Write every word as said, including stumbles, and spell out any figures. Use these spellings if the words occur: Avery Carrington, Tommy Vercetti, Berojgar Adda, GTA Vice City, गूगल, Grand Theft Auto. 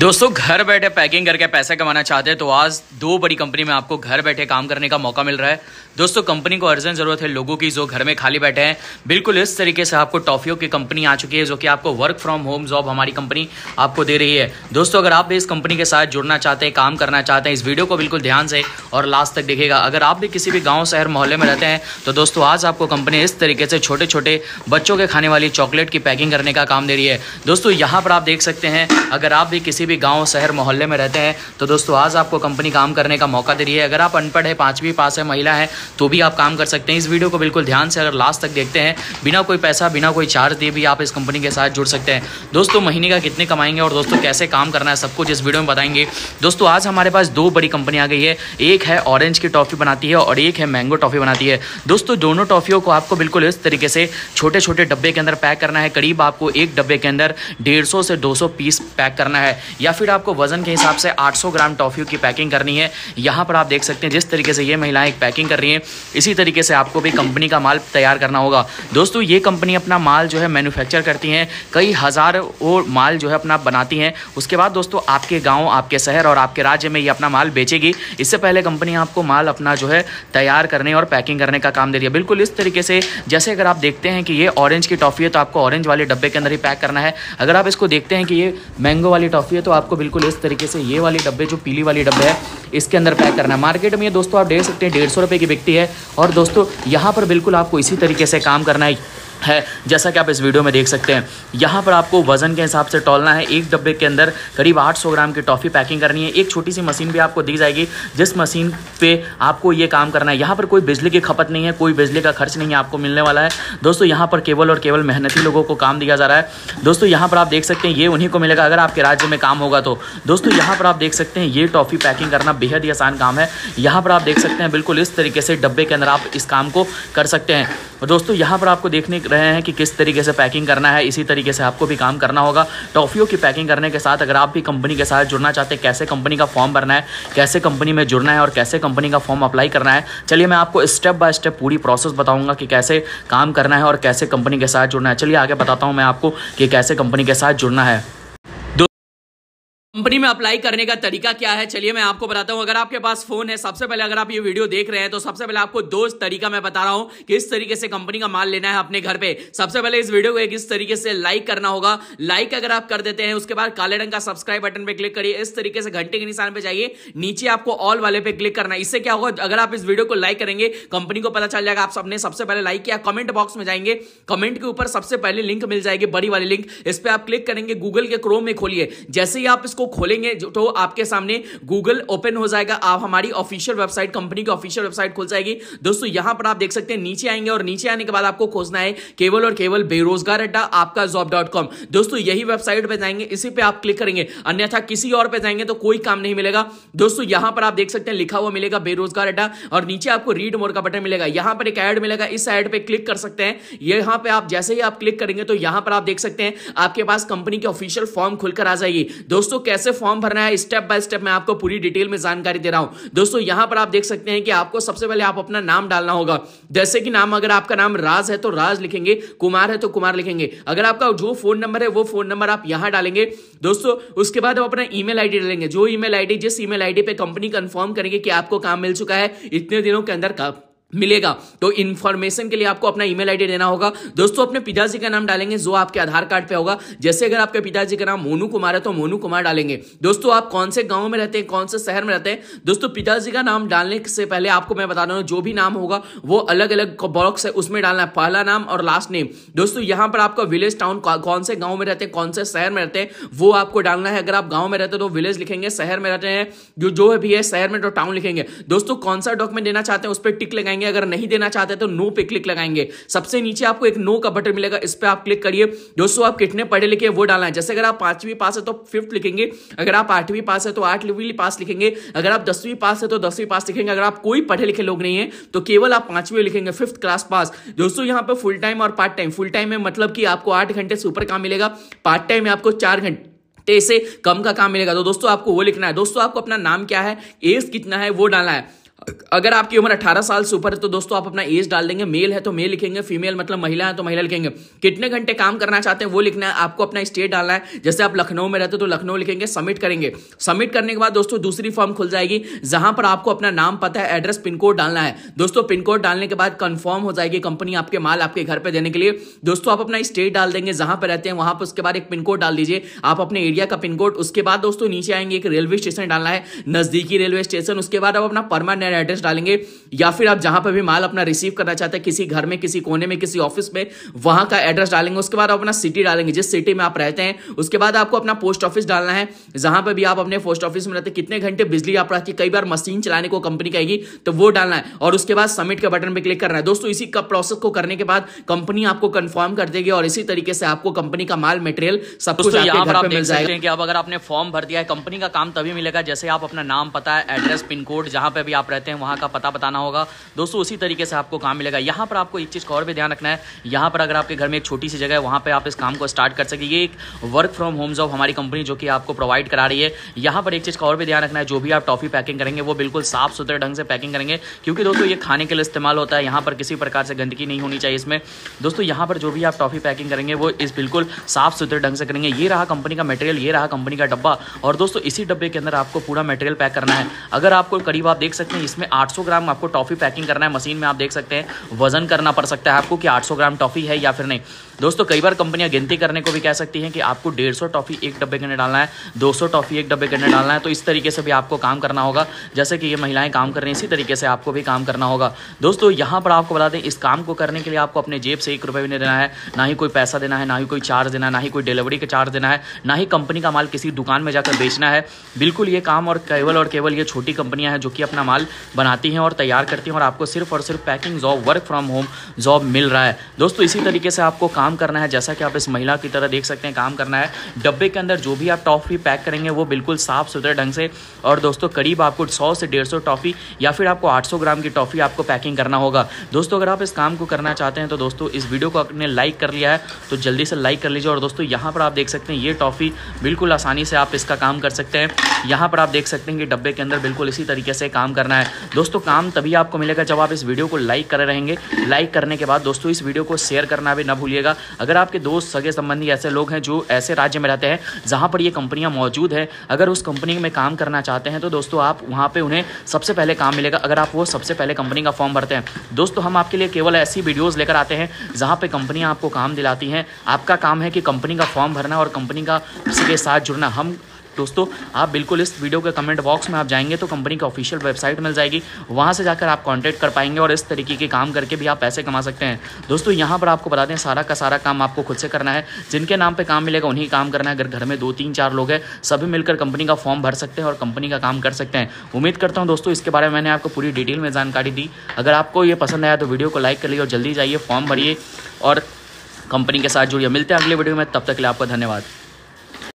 दोस्तों, घर बैठे पैकिंग करके पैसा कमाना चाहते हैं तो आज दो बड़ी कंपनी में आपको घर बैठे काम करने का मौका मिल रहा है। दोस्तों, कंपनी को अर्जेंट ज़रूरत है लोगों की जो घर में खाली बैठे हैं। बिल्कुल इस तरीके से आपको टॉफियों की कंपनी आ चुकी है जो कि आपको वर्क फ्रॉम होम जॉब हमारी कंपनी आपको दे रही है। दोस्तों, अगर आप भी इस कंपनी के साथ जुड़ना चाहते हैं, काम करना चाहते हैं, इस वीडियो को बिल्कुल ध्यान से और लास्ट तक देखिएगा। अगर आप भी किसी भी गाँव शहर मोहल्ले में रहते हैं तो दोस्तों आज आपको कंपनी इस तरीके से छोटे छोटे बच्चों के खाने वाली चॉकलेट की पैकिंग करने का काम दे रही है। दोस्तों, यहाँ पर आप देख सकते हैं, अगर आप भी किसी भी गांव शहर मोहल्ले में रहते हैं तो दोस्तों आज आपको कंपनी काम करने का मौका दे रही है। अगर आप अनपढ़ है, पांचवी पास है, महिला है तो भी आप काम कर सकते हैं। इस वीडियो को बिल्कुल ध्यान से अगर लास्ट तक देखते हैं, बिना कोई पैसा बिना कोई चार्ज दिए भी आप इस कंपनी के साथ जुड़ सकते हैं। दोस्तों, महीने का कितने कमाएंगे और दोस्तों कैसे काम करना है सब कुछ इस वीडियो में बताएंगे। दोस्तों, आज हमारे पास दो बड़ी कंपनी आ गई है। एक है ऑरेंज की टॉफी बनाती है और एक है मैंगो टॉफी बनाती है। दोस्तों, दोनों टॉफियों को आपको बिल्कुल इस तरीके से छोटे छोटे डब्बे के अंदर पैक करना है। करीब आपको एक डब्बे के अंदर डेढ़ सौ से दो सौ पीस पैक करना है, या फिर आपको वजन के हिसाब से आठ सौ ग्राम टॉफियों की पैकिंग करनी है। यहाँ पर आप देख सकते हैं, जिस तरीके से ये महिलाएं पैकिंग कर रही हैं इसी तरीके से आपको भी कंपनी का माल तैयार करना होगा। दोस्तों, ये कंपनी अपना माल जो है मैन्युफैक्चर करती हैं, कई हज़ार वो माल जो है अपना बनाती हैं। उसके बाद दोस्तों आपके गाँव, आपके शहर और आपके राज्य में ये अपना माल बेचेगी। इससे पहले कंपनी आपको माल अपना जो है तैयार करने और पैकिंग करने का काम दे रही है। बिल्कुल इस तरीके से, जैसे अगर आप देखते हैं कि ये ऑरेंज की टॉफी है तो आपको ऑरेंज वाले डब्बे के अंदर ही पैक करना है। अगर आप इसको देखते हैं कि ये मैंगो वाली टॉफी है तो आपको बिल्कुल इस तरीके से ये वाले डब्बे, जो पीली वाली डब्बे है, इसके अंदर पैक करना है। मार्केट में ये दोस्तों आप देख सकते हैं डेढ़ सौ रुपये की बिकती है। और दोस्तों यहाँ पर बिल्कुल आपको इसी तरीके से काम करना है है जैसा कि आप इस वीडियो में देख सकते हैं। यहाँ पर आपको वजन के हिसाब से तौलना है। एक डब्बे के अंदर करीब आठ सौ ग्राम की टॉफ़ी पैकिंग करनी है। एक छोटी सी मशीन भी आपको दी जाएगी जिस मशीन पे आपको ये काम करना है। यहाँ पर कोई बिजली की खपत नहीं है, कोई बिजली का खर्च नहीं आपको मिलने वाला है। दोस्तों, यहाँ पर केवल और केवल मेहनती लोगों को काम दिया जा रहा है। दोस्तों, यहाँ पर आप देख सकते हैं, ये उन्हीं को मिलेगा अगर आपके राज्य में काम होगा तो। दोस्तों, यहाँ पर आप देख सकते हैं, ये टॉफ़ी पैकिंग करना बेहद ही आसान काम है। यहाँ पर आप देख सकते हैं, बिल्कुल इस तरीके से डब्बे के अंदर आप इस काम को कर सकते हैं। दोस्तों, यहाँ पर आपको देखने रहे हैं कि किस तरीके से पैकिंग करना है, इसी तरीके से आपको भी काम करना होगा। टॉफियों की पैकिंग करने के साथ अगर आप भी कंपनी के साथ जुड़ना चाहते हैं, कैसे कंपनी का फॉर्म भरना है, कैसे कंपनी में जुड़ना है और कैसे कंपनी का फॉर्म अप्लाई करना है, चलिए मैं आपको स्टेप बाय स्टेप पूरी प्रोसेस बताऊंगा कि कैसे काम करना है और कैसे कंपनी के साथ जुड़ना है। चलिए आगे बताता हूँ मैं आपको कि कैसे कंपनी के साथ जुड़ना है। कंपनी में अप्लाई करने का तरीका क्या है, चलिए मैं आपको बताता हूं। अगर आपके पास फोन है, सबसे पहले अगर आप ये वीडियो देख रहे हैं तो सबसे पहले आपको दो तरीका मैं बता रहा हूं कि इस तरीके से कंपनी का माल लेना है अपने घर पे। सबसे पहले इस वीडियो को एक इस तरीके से लाइक करना होगा। लाइक अगर आप कर देते हैं, उसके बाद काले रंग का सब्सक्राइब बटन पे क्लिक करिए। इस तरीके से घंटे के निशान पर जाइए, नीचे आपको ऑल वाले पे क्लिक करना है। इससे क्या होगा, अगर आप इस वीडियो को लाइक करेंगे कंपनी को पता चल जाएगा आप सबने सबसे पहले लाइक किया। कमेंट बॉक्स में जाएंगे, कमेंट के ऊपर सबसे पहले लिंक मिल जाएगी, बड़ी वाली लिंक, इस पर आप क्लिक करेंगे। गूगल के क्रोम में खोलिए, जैसे ही आप इसको खोलेंगे तो आपके सामने गूगल ओपन हो जाएगा। आप हमारी ऑफिशियल वेबसाइट, कंपनी की ऑफिशियल वेबसाइट खुल जाएगी। दोस्तों, यहां पर आप देख सकते हैं, नीचे आएंगे और नीचे आने के बाद आपको खोजना है केवल और केवल बेरोजगार अड्डा आपका जॉब डॉट कॉम। दोस्तों, यही वेबसाइट पे जाएंगे, इसी पे आप क्लिक करेंगे, अन्यथा किसी और पे जाएंगे तो कोई काम नहीं मिलेगा। दोस्तों, यहां पर आप देख सकते हैं लिखा हुआ मिलेगा बेरोजगार अड्डा और नीचे आपको रीड मोर का बटन मिलेगा। यहां पर एक ऐड मिलेगा, इस ऐड पे क्लिक कर सकते हैं। यहां पर आप जैसे ही आप क्लिक करेंगे तो यहां पर आप देख सकते हैं आपके पास कंपनी की ऑफिशियल फॉर्म खुलकर आ जाएगी। दोस्तों, कैसे फॉर्म भरना है स्टेप बाय स्टेप मैं आपको पूरी डिटेल में जानकारी दे रहा हूं। दोस्तों, यहां पर आप देख सकते हैं कि आपको सबसे पहले आप अपना नाम डालना होगा। जैसे कि नाम, अगर आपका नाम राज है तो राज लिखेंगे, कुमार है तो कुमार लिखेंगे। अगर आपका जो फोन नंबर है वो फोन नंबर आप यहां डालेंगे। दोस्तों, उसके बाद आप अपना ईमेल आईडी डालेंगे, जो ईमेल आईडी, जिस ईमेल आईडी पे कंपनी कंफर्म करेंगे कि आपको काम मिल चुका है, इतने दिनों के अंदर काम मिलेगा। तो इन्फॉर्मेशन के लिए आपको अपना ईमेल आईडी देना होगा। दोस्तों, अपने पिताजी का नाम डालेंगे जो आपके आधार कार्ड पे होगा। जैसे अगर आपके पिताजी का नाम मोनू कुमार है तो मोनू कुमार डालेंगे। दोस्तों, आप कौन से गांव में रहते हैं, कौन से शहर में रहते हैं, दोस्तों पिताजी का नाम डालने से पहले आपको मैं बता रहा हूं, जो भी नाम होगा वो अलग अलग बॉक्स है उसमें डालना है, पहला नाम और लास्ट नेम। दोस्तों, यहाँ पर आपका विलेज, टाउन, कौन से गाँव में रहते हैं, कौन से शहर में रहते हैं वो आपको डालना है। अगर आप गाँव में रहते हैं तो विलेज लिखेंगे, शहर में रहते हैं जो जो भी है शहर में तो टाउन लिखेंगे। दोस्तों, कौन सा डॉक्यूमेंट देना चाहते हैं उस पर टिक लगाएंगे। अगर नहीं देना चाहते तो नो पे क्लिक लगाएंगे। सबसे नीचे आपको एक नो का बटन मिलेगा, इस पे आप क्लिक करिए। दोस्तों, आप कितने पढ़े लिखे वो डालना है। जैसे अगर आप पांचवी पास है तो फिफ्थ लिखेंगे, अगर आप आठवीं पास है तो आठवीं पास लिखेंगे, अगर आप दसवीं पास है तो दसवीं पास लिखेंगे। अगर आप कोई पढ़े लिखे लोग नहीं है तो केवल आप पांचवी लिखेंगे, फिफ्थ क्लास पास। दोस्तों, यहां पर फुल टाइम और पार्ट टाइम। फुल टाइम में मतलब कि आपको आठ घंटे से ऊपर काम मिलेगा, पार्ट टाइम में आपको चार घंटे से कम का काम मिलेगा। तो दोस्तों आपको वो लिखना है। दोस्तों, आपको अपना नाम क्या है, एज कितना है वो डालना है। अगर आपकी उम्र अठारह साल से ऊपर है तो दोस्तों आप अपना एज डाल देंगे, मेल है तो मेल लिखेंगे, फीमेल मतलब महिला है तो महिला लिखेंगे, कितने घंटे काम करना चाहते हैं वो लिखना है, आपको अपना स्टेट डालना है, जैसे आप लखनऊ में रहते हो तो लखनऊ लिखेंगे, सबमिट करेंगे। सबमिट करने के बाद दोस्तों दूसरी फॉर्म खुल जाएगी जहां पर आपको अपना नाम, पता है, एड्रेस, पिन कोड डालना है। दोस्तों पिन कोड डालने के बाद कंफर्म हो जाएगी कंपनी आपके माल आपके घर पर देने के लिए। दोस्तों आप अपना स्टेट डाल देंगे जहां पर रहते हैं वहां पर, उसके बाद एक पिन कोड डाल दीजिए आप अपने एरिया का पिन कोड। उसके बाद दोस्तों नीचे आएंगे एक रेलवे स्टेशन डालना है, नजदीकी रेलवे स्टेशन। उसके बाद आप अपना परमानेंट एड्रेस डालेंगे या फिर आप जहां पर भी माल अपना रिसीव करना चाहते हैं, किसी घर में, किसी कोने में, किसी ऑफिस में, वहां का एड्रेस डालेंगे। उसके बाद आप अपना सिटी डालेंगे जिस सिटी में आप रहते हैं। उसके बाद आपको अपना पोस्ट ऑफिस डालना है जहां पर भी आप अपने पोस्ट ऑफिस में रहते हैं, कितने घंटे बिजली आप रखी, कई बार मशीन चलाने को कंपनी कहेगी तो वो डालना है। और उसके बाद सबमिट के बटन पर क्लिक करना है। दोस्तों इसी का प्रोसेस को करने के बाद कंपनी आपको कंफर्म कर देगी और इसी तरीके से आपको कंपनी का माल, मटेरियल सब कुछ आपके घर पे मिल जाएगा। कि अब अगर आपने फॉर्म भर दिया है, कंपनी का काम तभी मिलेगा जैसे आप अपना नाम, पता है, एड्रेस, पिन कोड, जहां पे भी आप रहते हैं वहां का पता बताना होगा दोस्तों, उसी तरीके से आपको काम मिलेगा। यहाँ पर आपको एक चीज़ का और भी ध्यान रखना है, यहाँ पर अगर आपके घर में एक छोटी सी जगह है वहाँ पर आप इस काम को स्टार्ट कर सकेंगे। एक वर्क फ्रॉम होम जॉब हमारी कंपनी जो कि आपको प्रोवाइड करा रही है। यहाँ पर एक चीज़ का और भी ध्यान रखना है, जो भी आप टॉफी पैकिंग करेंगे वो बिल्कुल साफ सुथरे ढंग से पैकिंग करेंगे, क्योंकि दोस्तों ये खाने के लिए इस्तेमाल होता है, यहाँ पर किसी प्रकार से गंदगी नहीं होनी चाहिए इसमें। दोस्तों यहाँ पर जो भी आप टॉफी पैकिंग करेंगे वो इस बिल्कुल साफ सुथरे ढंग से करेंगे। ये रहा कंपनी का मटेरियल, ये रहा कंपनी का डब्बा, और दोस्तों इसी डब्बे के अंदर आपको पूरा मटेरियल पैक करना है। अगर आपको करीब आप देख सकते हैं इसमें आठ सौ ग्राम आपको टॉफी पैकिंग करना है, मशीन में आप देख सकते हैं वजन करना पड़ सकता है आपको कि आठ सौ ग्राम टॉफी है या फिर नहीं। दोस्तों कई बार कंपनियां गिनती करने को भी कह सकती हैं कि आपको डेढ़ सौ टॉफी एक डब्बे के अंदर डालना है, दो सौ टॉफी एक डब्बे के अंदर डालना है, तो इस तरीके से भी आपको काम करना होगा। जैसे कि ये महिलाएं काम कर रही हैं इसी तरीके से आपको भी काम करना होगा। दोस्तों यहाँ पर आपको बता दें, इस काम को करने के लिए आपको अपने जेब से एक रुपये भी नहीं देना है, ना ही कोई पैसा देना है, ना ही कोई चार्ज देना है, ना ही कोई डिलीवरी का चार्ज देना है, ना ही कंपनी का माल किसी दुकान में जाकर बेचना है। बिल्कुल ये काम और केवल और केवल ये छोटी कंपनियां हैं जो कि अपना माल बनाती हैं और तैयार करती हैं, और आपको सिर्फ और सिर्फ packing job, work from home job मिल रहा है। दोस्तों इसी तरीके से आपको काम करना है, जैसा कि आप इस महिला की तरह देख सकते हैं काम करना है। डब्बे के अंदर जो भी आप टॉफी पैक करेंगे वो बिल्कुल साफ सुथरे ढंग से, और दोस्तों करीब आपको सौ से डेढ़ सौ टॉफी या फिर आपको आठ सौ ग्राम की टॉफी आपको पैकिंग करना होगा। दोस्तों अगर आप इस काम को करना चाहते हैं तो दोस्तों इस वीडियो को आपने लाइक कर लिया है तो जल्दी से लाइक कर लीजिए। और दोस्तों यहाँ पर आप देख सकते हैं ये टॉफी बिल्कुल आसानी से आप इसका काम कर सकते हैं। यहाँ पर आप देख सकते हैं कि डब्बे के अंदर बिल्कुल इसी तरीके से काम करना है। दोस्तों काम तभी आपको मिलेगा जब आप इस वीडियो को लाइक कर रहेंगे। लाइक करने के बाद दोस्तों इस वीडियो को शेयर करना भी ना भूलिएगा। अगर आपके दोस्त, सगे संबंधी ऐसे लोग हैं जो ऐसे राज्य में रहते हैं जहाँ पर ये कंपनियाँ मौजूद हैं, अगर उस कंपनी में काम करना चाहते हैं तो दोस्तों आप वहाँ पर उन्हें सबसे पहले काम मिलेगा अगर आप वो सबसे पहले कंपनी का फॉर्म भरते हैं। दोस्तों हम आपके लिए केवल ऐसी वीडियोज़ लेकर आते हैं जहाँ पर कंपनियाँ आपको काम दिलाती हैं। आपका काम है कि कंपनी का फॉर्म भरना और कंपनी का उसके साथ जुड़ना। हम दोस्तों आप बिल्कुल इस वीडियो के कमेंट बॉक्स में आप जाएंगे तो कंपनी की ऑफिशियल वेबसाइट मिल जाएगी, वहां से जाकर आप कांटेक्ट कर पाएंगे और इस तरीके के काम करके भी आप पैसे कमा सकते हैं। दोस्तों यहां पर आपको बता दें सारा का सारा काम आपको खुद से करना है, जिनके नाम पे काम मिलेगा उन्हीं काम करना है। अगर घर में दो तीन चार लोग हैं सभी मिलकर कंपनी का फॉर्म भर सकते हैं और कंपनी का काम कर सकते हैं। उम्मीद करता हूँ दोस्तों इसके बारे में मैंने आपको पूरी डिटेल में जानकारी दी। अगर आपको ये पसंद आया तो वीडियो को लाइक करिए और जल्दी जाइए फॉर्म भरिए और कंपनी के साथ जुड़िए। मिलते हैं अगले वीडियो में, तब तक के लिए आपका धन्यवाद।